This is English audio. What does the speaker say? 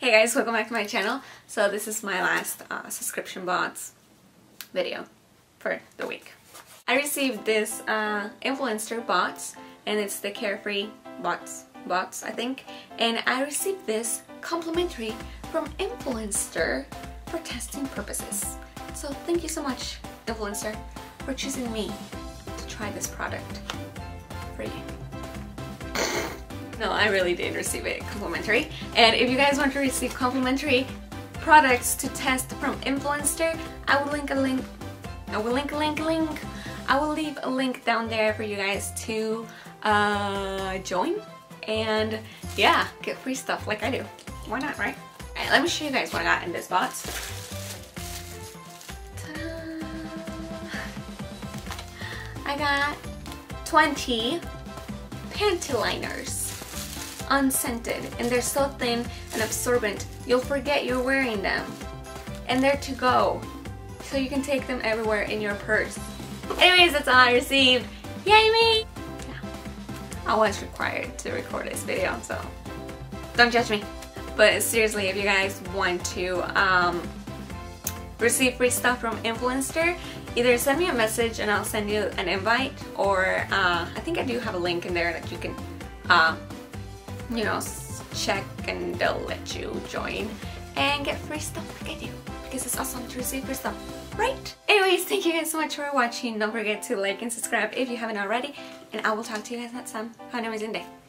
Hey guys, welcome back to my channel. So this is my last subscription bots video for the week. I received this Influenster bots, and it's the Carefree bots I think, and I received this complimentary from Influenster for testing purposes. So thank you so much, Influencer, for choosing me to try this product for you. No, I really did receive it complimentary. And if you guys want to receive complimentary products to test from Influenster, I will link a link. I will leave a link down there for you guys to join and yeah, get free stuff like I do. Why not, right? All right, let me show you guys what I got in this box. I got 20 panty liners. Unscented, and they're so thin and absorbent you'll forget you're wearing them, and they're to go, so you can take them everywhere in your purse. Anyways, that's all I received. Yay me! Yeah. I was required to record this video, so don't judge me. But seriously, if you guys want to receive free stuff from Influenster, either send me a message and I'll send you an invite, or I think I do have a link in there that you can you know, check, and they'll let you join and get free stuff like I do, because it's awesome to receive free stuff, right? Anyways, thank you guys so much for watching. Don't forget to like and subscribe if you haven't already, and I will talk to you guys next time. Have an amazing day.